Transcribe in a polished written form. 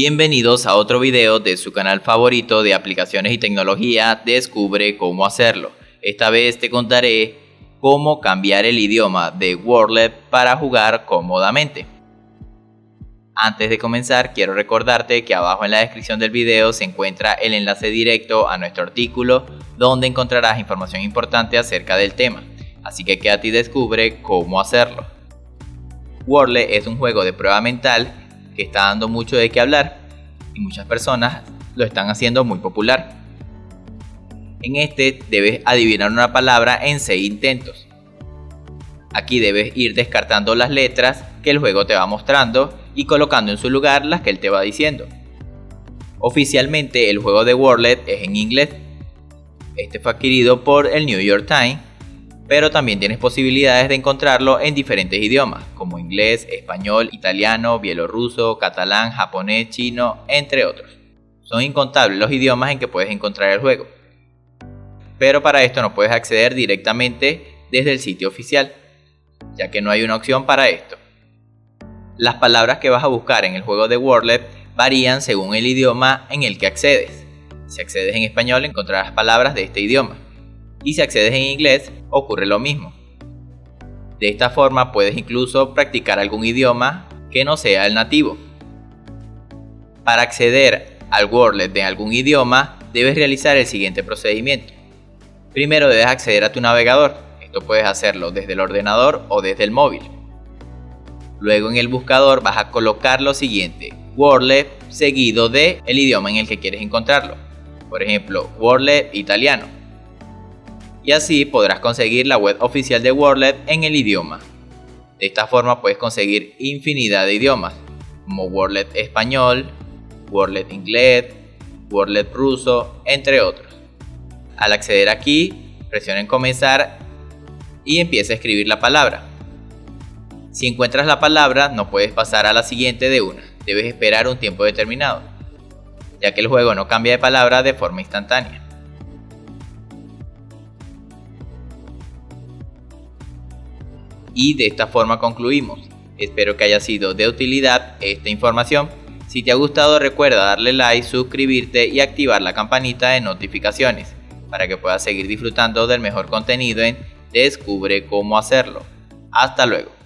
Bienvenidos a otro video de su canal favorito de aplicaciones y tecnología, Descubre Cómo Hacerlo. Esta vez te contaré cómo cambiar el idioma de Wordle para jugar cómodamente. Antes de comenzar, quiero recordarte que abajo en la descripción del video se encuentra el enlace directo a nuestro artículo, donde encontrarás información importante acerca del tema. Así que quédate y descubre cómo hacerlo. Wordle es un juego de prueba mental que está dando mucho de qué hablar y muchas personas lo están haciendo muy popular. En este debes adivinar una palabra en 6 intentos. Aquí debes ir descartando las letras que el juego te va mostrando y colocando en su lugar las que él te va diciendo. Oficialmente el juego de Wordle es en inglés. Este fue adquirido por el New York Times, pero también tienes posibilidades de encontrarlo en diferentes idiomas, como inglés, español, italiano, bielorruso, catalán, japonés, chino, entre otros. Son incontables los idiomas en que puedes encontrar el juego, pero para esto no puedes acceder directamente desde el sitio oficial, ya que no hay una opción para esto. Las palabras que vas a buscar en el juego de Wordle varían según el idioma en el que accedes. Si accedes en español encontrarás palabras de este idioma, y si accedes en inglés ocurre lo mismo. De esta forma puedes incluso practicar algún idioma que no sea el nativo. Para acceder al Wordle de algún idioma debes realizar el siguiente procedimiento. Primero debes acceder a tu navegador, esto puedes hacerlo desde el ordenador o desde el móvil. Luego en el buscador vas a colocar lo siguiente: Wordle seguido de el idioma en el que quieres encontrarlo. Por ejemplo, Wordle italiano. Y así podrás conseguir la web oficial de Wordle en el idioma. De esta forma puedes conseguir infinidad de idiomas, como Wordle español, Wordle inglés, Wordle ruso, entre otros. Al acceder aquí, presiona en comenzar y empieza a escribir la palabra. Si encuentras la palabra, no puedes pasar a la siguiente de una, debes esperar un tiempo determinado, ya que el juego no cambia de palabra de forma instantánea. Y de esta forma concluimos. Espero que haya sido de utilidad esta información. Si te ha gustado, recuerda darle like, suscribirte y activar la campanita de notificaciones para que puedas seguir disfrutando del mejor contenido en Descubre Cómo Hacerlo. Hasta luego.